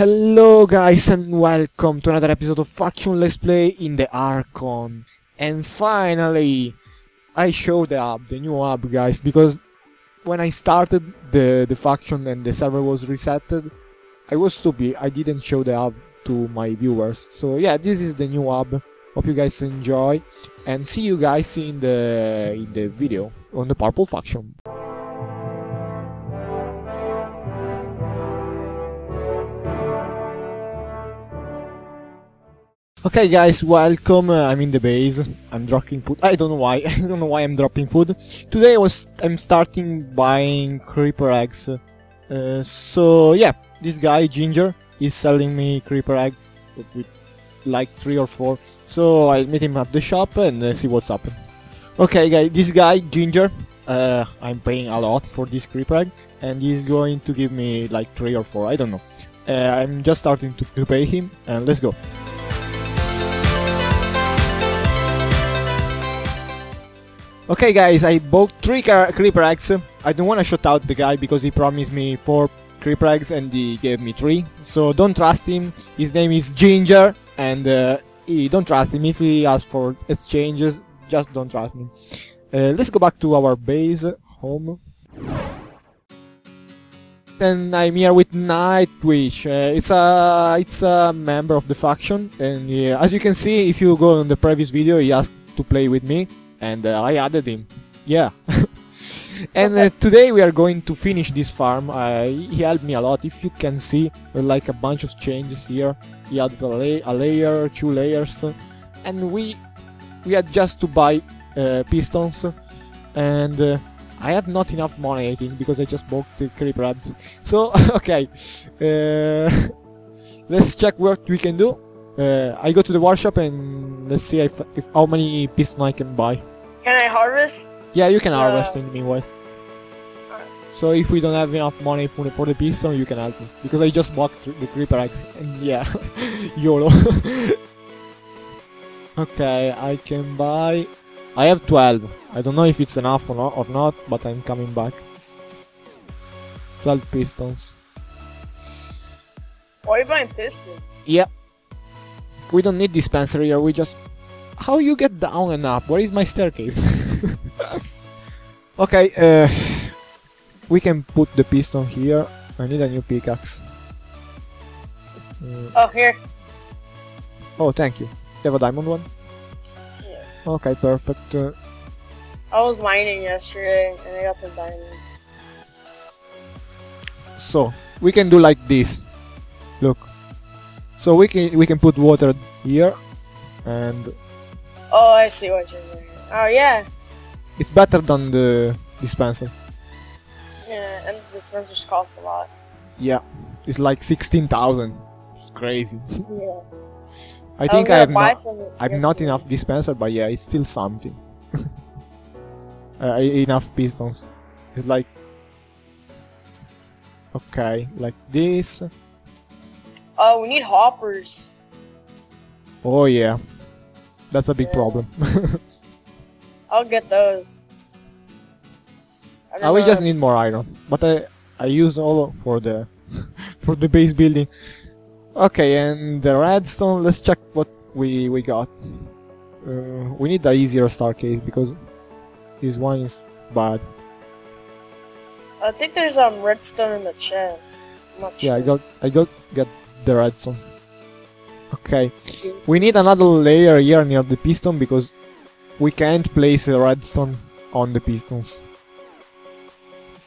Hello guys and welcome to another episode of Faction Let's Play in the Archon. And finally I showed the hub, the new hub guys, because when I started the faction and the server was resetted, I was stupid, I didn't show the hub to my viewers. So yeah, this is the new hub, hope you guys enjoy and see you guys in the video on the Purple Faction. Okay guys, welcome, I'm in the base, I'm dropping food, I don't know why I'm dropping food. Today I'm starting buying creeper eggs, so yeah, this guy Ginger is selling me creeper egg with like 3 or 4, so I'll meet him at the shop and see what's up. Okay guys, this guy Ginger, I'm paying a lot for this creeper egg and he's going to give me like 3 or 4, I don't know. I'm just starting to pay him and let's go. Okay guys, I bought 3 creeper eggs. I don't want to shout out the guy because he promised me 4 creeper eggs and he gave me 3. So don't trust him, his name is Ginger and don't trust him. If he asks for exchanges, just don't trust him. Let's go back to our base, home. And I'm here with Nightwish, it's a member of the faction and as you can see, if you go on the previous video, he asked to play with me. And I added him, yeah. And today we are going to finish this farm. He helped me a lot. If you can see, like a bunch of changes here. He added a layer, 2 layers, and we had just to buy pistons. And I have not enough money, I think, because I just bought the creeper eggs. So okay, let's check what we can do. I go to the workshop and let's see if how many pistons I can buy. Can I harvest? Yeah, you can harvest in the meanwhile. Right. So if we don't have enough money for the piston, you can help me. Because I just bought the creeper eggs and yeah, YOLO. Okay, I can buy... I have 12. I don't know if it's enough or not, but I'm coming back. 12 pistons. Why are you buying pistons? Yeah. We don't need dispenser here, we just... How you get down and up? Where is my staircase? Okay, we can put the piston here. I need a new pickaxe. Oh, here. Oh, thank you. You have a diamond one? Yeah. Okay, perfect. I was mining yesterday and I got some diamonds. So, we can do like this. Look. So we can put water here, and... Oh, I see what you're doing. Oh, yeah! It's better than the dispenser. Yeah, and the dispensers cost a lot. Yeah, it's like 16,000. It's crazy. Yeah. I think I have not enough dispenser, but yeah, it's still something. Enough pistons. It's like... Okay, like this. Oh, we need hoppers. Oh yeah, that's a big problem. I'll get those. We just need more iron, but I used all for the base building. Okay, and the redstone. Let's check what we got. We need the easier staircase because this one is bad. I think there's redstone in the chest. I'm not sure. Yeah, I got the redstone. Okay, we need another layer here near the piston because we can't place a redstone on the pistons.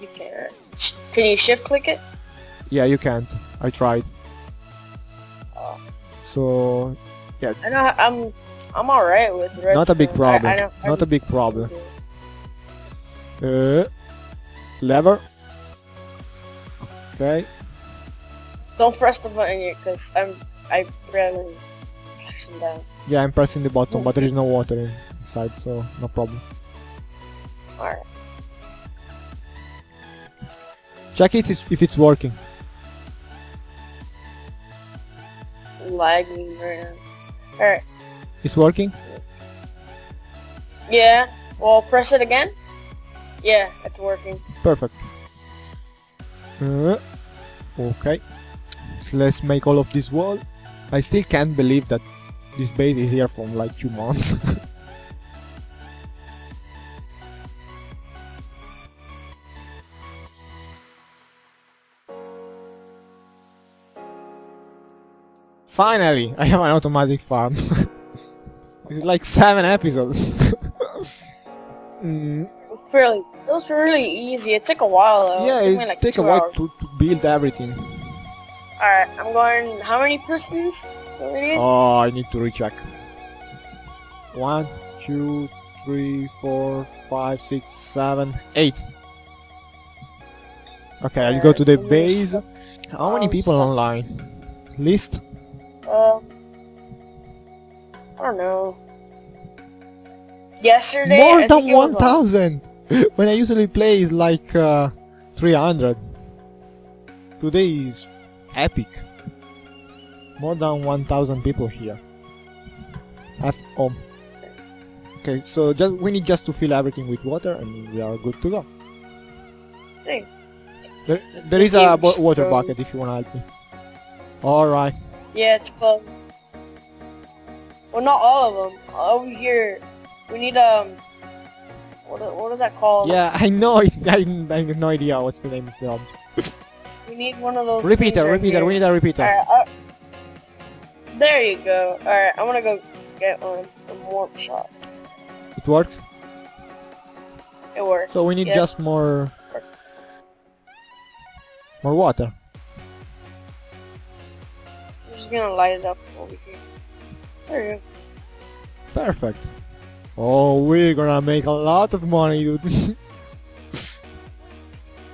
You can't. Can you shift click it? Yeah, you can't. I tried. Oh. So yeah. I know I'm all right with redstone. Not a big problem. Not a big problem. Lever. Okay. Don't press the button yet, cause I randomly pressing down. Yeah, I'm pressing the button, but there is no water inside, so no problem. Alright. Check it if it's working. It's lagging right now. Alright. It's working? Yeah. Well, press it again. Yeah, it's working. Perfect. Okay. let's make all of this wall. I still can't believe that this base is here from like 2 months. Finally, I have an automatic farm. It's like 7 episodes. Really, it was really easy. It took a while though. Yeah, it took me like 2 hours. to build everything. Alright, I'm going. How many persons do we need? Oh, I need to recheck. 1, 2, 3, 4, 5, 6, 7, 8. Okay, I'll go to the base. How many people online? List? I don't know. Yesterday, more than 1,000. When I usually play is like 300. Today is epic. More than 1,000 people here. Half home. Okay, so just we need just to fill everything with water, and we are good to go. Hey. There is a water bucket if you wanna help me. All right. Yeah, it's close. Well, not all of them. Over here, we need what is that called? Yeah, I know. I have no idea what's the name of the object. We need one of those. Repeater, repeater. We need a repeater. All right, there you go. All right, I'm gonna go get one. A warp shot. It works. It works. So we need just more water. Gonna light it up over here. There you go. Perfect. Oh, we're gonna make a lot of money, dude.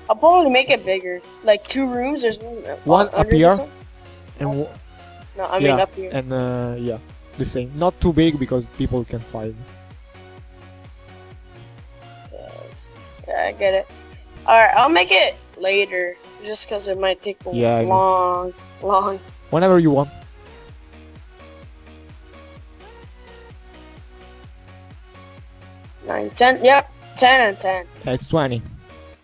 I'll probably make it bigger. Like 2 rooms. There's one up here, and no, I mean up here. And yeah, the same. Not too big because people can fight. Yes. Yeah, I get it. All right, I'll make it later, just because it might take a long. Whenever you want. Ten and ten. That's 20.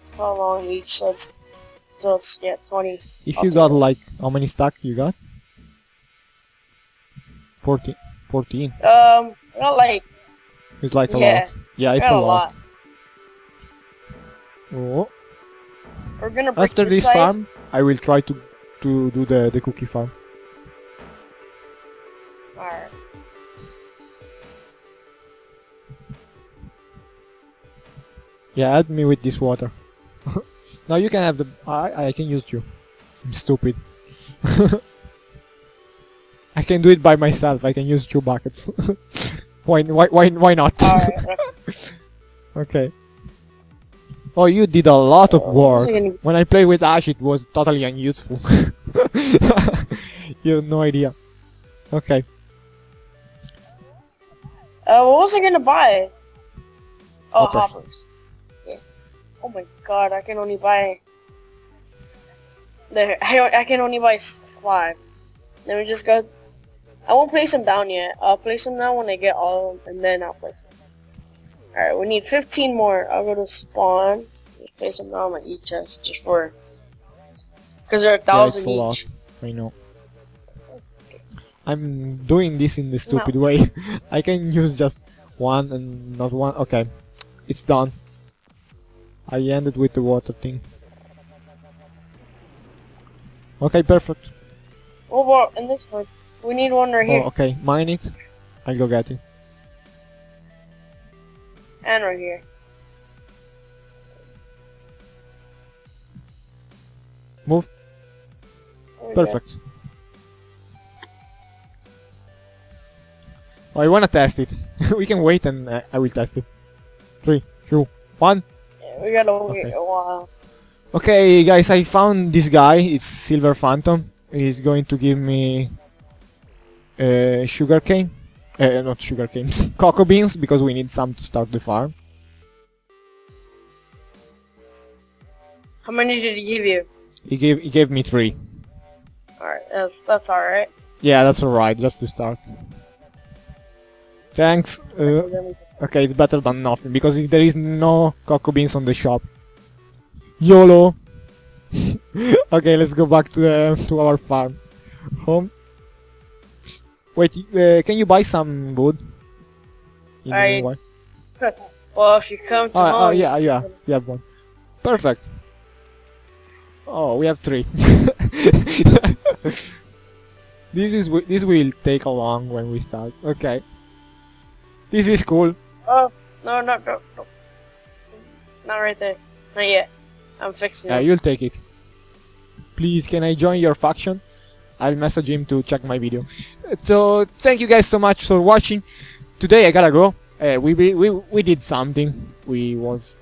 So long each, so it's yeah, 20. If you got like, how many stack you got? 14. 14. Not like. It's like a lot. Yeah, it's a lot. Oh. We're gonna break after this farm, I will try to do the cookie farm. Alright. Yeah, help me with this water. Now you can have the... I can use you. I'm stupid. I can do it by myself. I can use 2 buckets. why not? Okay. Oh, you did a lot of work. When I played with Ash, it was totally unuseful. You have no idea. Okay. What was I gonna buy? Oh, hoppers. Okay. Oh my god, I can only buy... There, I can only buy 5. Let me just go... I won't place them down yet. I'll place them down when I get all of them, and then I'll place them. Alright, we need 15 more. I'll go to spawn. Just place them down on each chest, just for... Because there are 1,000 each. I know. Okay. I'm doing this in the stupid way. I can use just 1 and not 1. Okay, it's done. I ended with the water thing. Okay, perfect. Oh, well, and this one. We need one right here. Okay, mine it. I'll go get it. And right here. Move. Perfect. Oh, I wanna test it. We can wait and I will test it. 3, 2, 1. Yeah, we gotta wait a while. Okay, guys, I found this guy. It's Silver Phantom. He's going to give me sugar cane. Not sugar canes, cocoa beans, because we need some to start the farm. How many did he give you? He gave me 3. Alright, that's alright. Yeah, that's alright, just to start. Thanks. Okay, it's better than nothing, because there is no cocoa beans on the shop. YOLO! Okay, let's go back to our farm. home. Wait, can you buy some wood? Well, if you come to home... Oh, yeah, we have one. Perfect. Oh, we have 3. This will take along when we start. Okay. This is cool. Oh, no. Not right there. Not yet. I'm fixing it. Yeah, you'll take it. Please, can I join your faction? I'll message him to check my video. So, thank you guys so much for watching. Today I gotta go. We did something. It was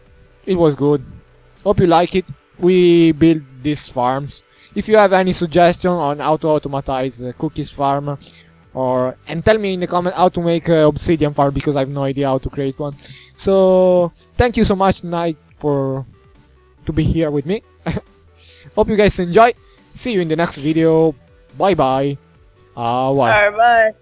good. Hope you like it. We build these farms. If you have any suggestion on how to automatize cookies farm, and tell me in the comment how to make obsidian farm, because I have no idea how to create one. So thank you so much, Night, to be here with me. Hope you guys enjoy. See you in the next video. Bye bye. Bye.